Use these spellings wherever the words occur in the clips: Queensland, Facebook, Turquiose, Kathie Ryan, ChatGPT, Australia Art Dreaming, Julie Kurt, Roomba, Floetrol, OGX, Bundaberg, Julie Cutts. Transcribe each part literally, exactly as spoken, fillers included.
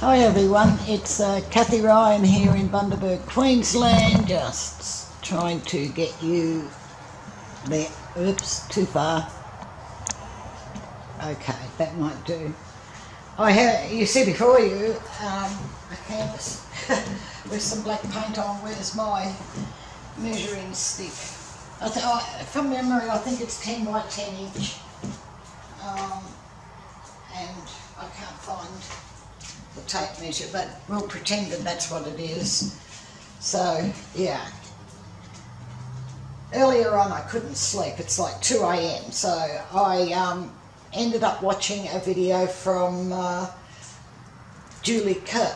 Hi everyone, it's uh, Kathie Ryan here in Bundaberg, Queensland, just trying to get you there. Oops, too far. Okay, that might do. I have, you see before you um, a canvas with some black paint on. Where's my measuring stick? I th I, from memory I think it's ten by ten inch um, and I can't find the tape measure, but we'll pretend that that's what it is. So yeah, earlier on I couldn't sleep, it's like two A M, so I um, ended up watching a video from uh, Julie Kurt.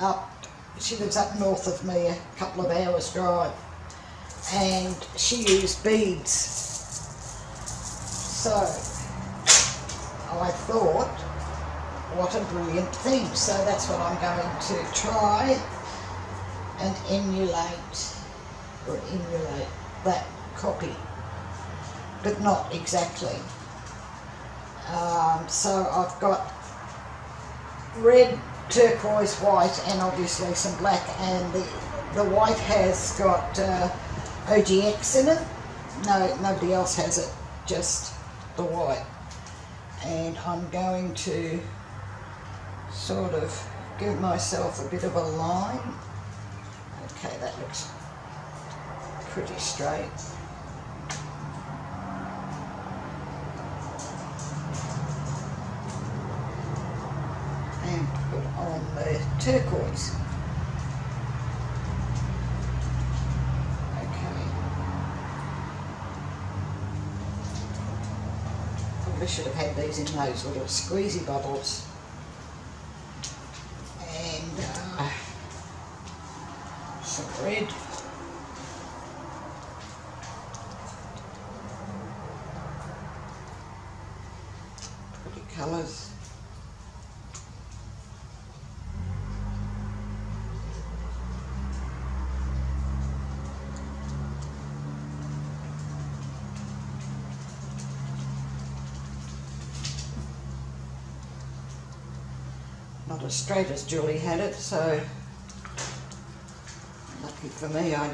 Up, she lives up north of me, a couple of hours drive, and she used beads. So I thought, what a brilliant thing, so that's what I'm going to try and emulate, or emulate that copy, but not exactly. Um, so I've got red, turquoise, white, and obviously some black, and the, the white has got uh, O G X in it. No, nobody else has it, just the white. And I'm going to sort of give myself a bit of a line. Okay, that looks pretty straight. And put on the turquoise. Okay. Probably should have had these in those little squeezy bottles. Red. Pretty colours. Not as straight as Julie had it, so for me, I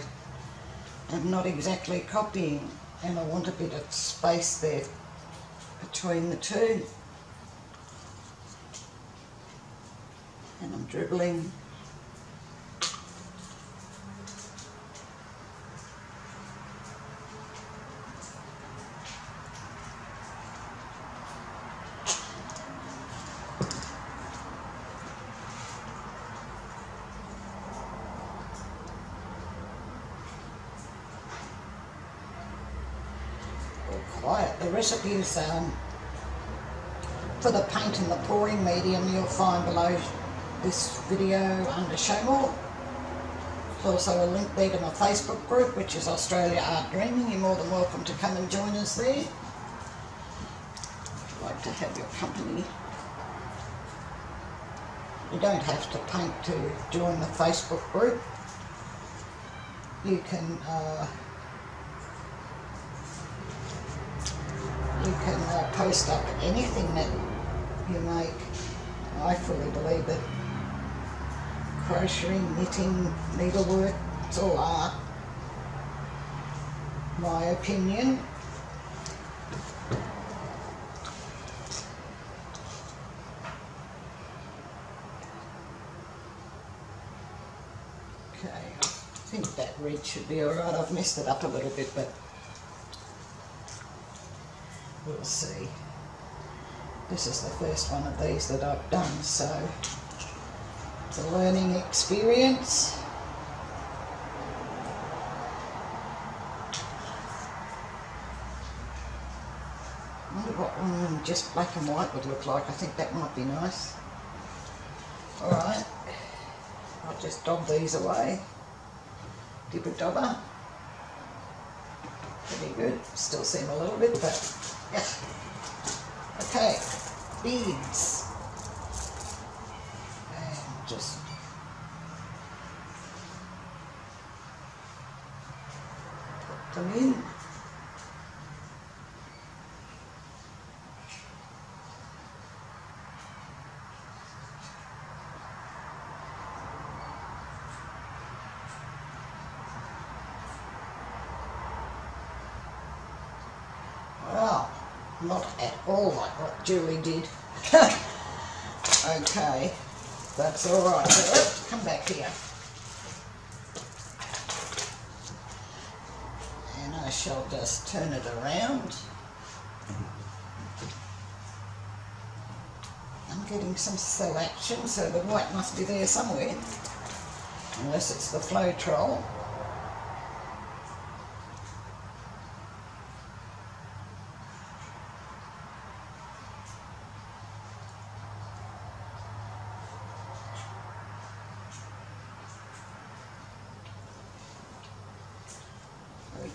am not exactly copying, and I want a bit of space there between the two. And I'm dribbling. Quiet. The recipes um, for the paint and the pouring medium you'll find below this video under Show More. There's also a link there to my Facebook group, which is Australia Art Dreaming. You're more than welcome to come and join us there. I'd like to have your company. You don't have to paint to join the Facebook group. You can uh, You can uh, post up anything that you make. I fully believe that crocheting, knitting, needlework, it's all art. My opinion. Okay, I think that red should be alright. I've messed it up a little bit, but we'll see. This is the first one of these that I've done, so it's a learning experience. I wonder what one just black and white would look like. I think that might be nice. Alright, I'll just dob these away. Dibba dobber. Pretty good. Still seem a little bit, but yeah. Okay, beads. And just put them in. not at all like what Julie did. Okay, that's all right. But come back here. And I shall just turn it around. I'm getting some cell action, so the white must be there somewhere. Unless it's the Floetrol.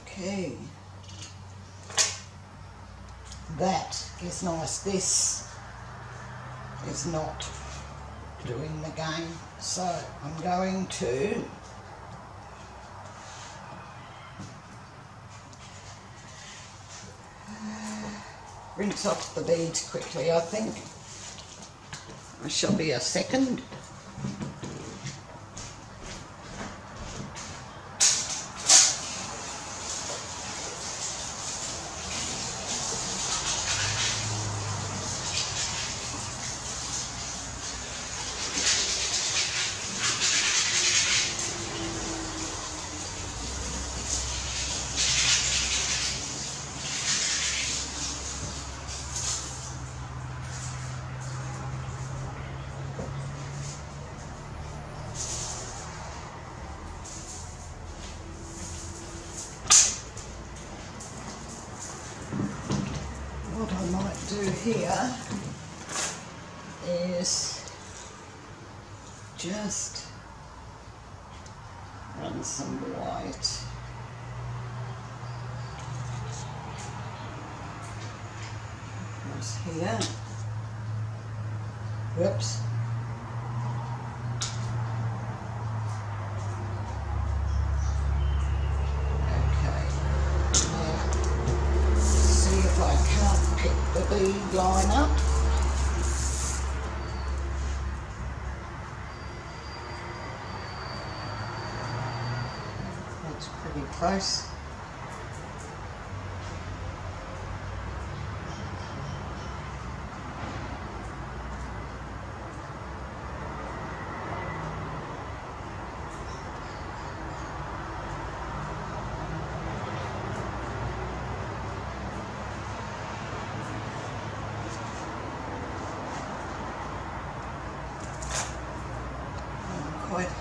Okay, that is nice. This is not doing the game, so I'm going to rinse off the beads quickly. I think I shall be a second. Here is just run some white across here. Whoops. Bead line up. That's pretty close.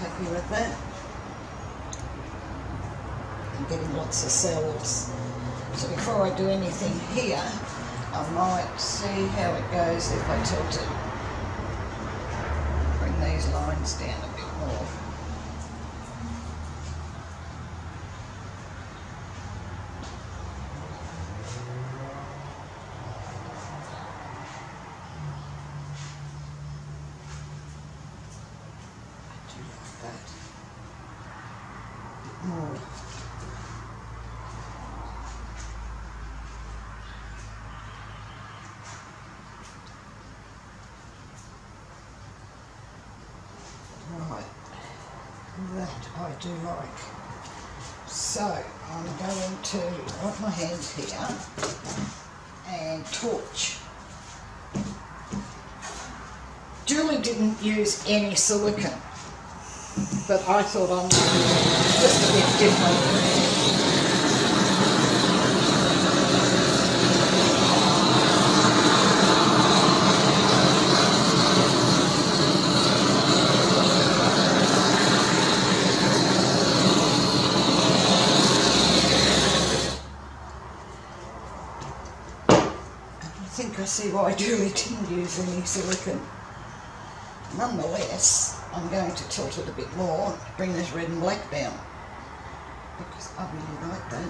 Happy with that. I'm getting lots of cells. So before I do anything here, I might see how it goes if I tilt it. Bring these lines down a bit more. That I do like. So I'm going to wipe my hands here and torch. Julie didn't use any silicone, but I thought I'm just a bit different. I see why Julie didn't use any silicone. Nonetheless, I'm going to tilt it a bit more to bring this red and black down, because I really like that.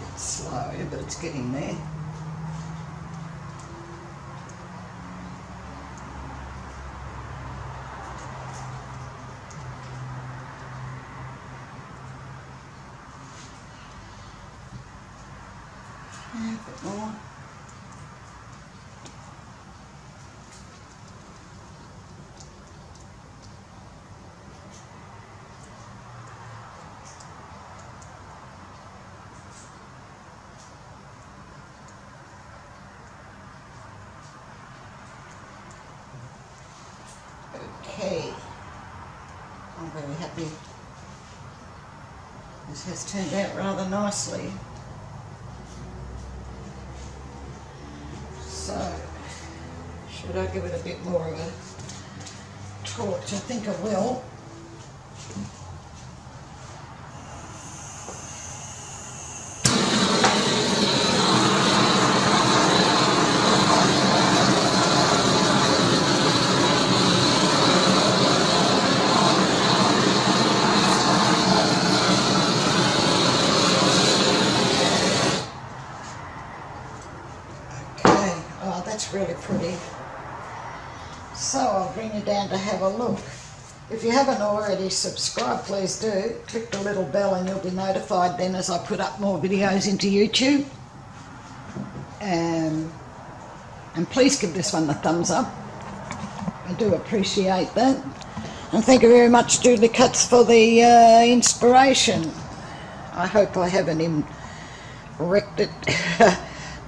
It's a bit slow, but it's getting there. A bit more. Okay. I'm very happy. This has turned out rather nicely. So, should I give it a bit more of a torch? I think I will. Really pretty. So I'll bring you down to have a look. If you haven't already subscribed, please do. Click the little bell and you'll be notified then as I put up more videos into YouTube. Um, and please give this one the thumbs up. I do appreciate that. And thank you very much, Julie Cutts, for the uh, inspiration. I hope I haven't in wrecked it.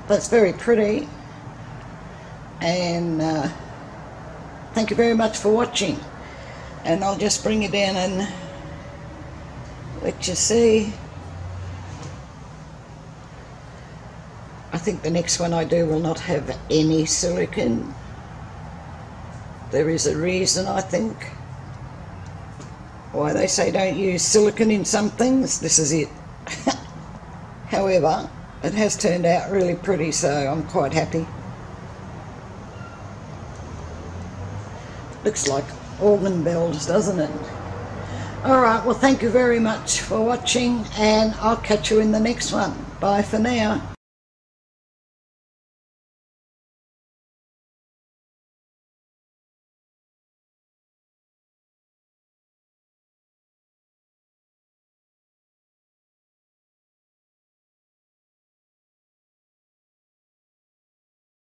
That's very pretty. And uh, thank you very much for watching, and I'll just bring you down and let you see. I think the next one I do will not have any silicone. There is a reason, I think, why they say don't use silicone in some things. This is it. However, it has turned out really pretty, so I'm quite happy. Looks like organ bells, doesn't it? Alright, well, thank you very much for watching, and I'll catch you in the next one. Bye for now.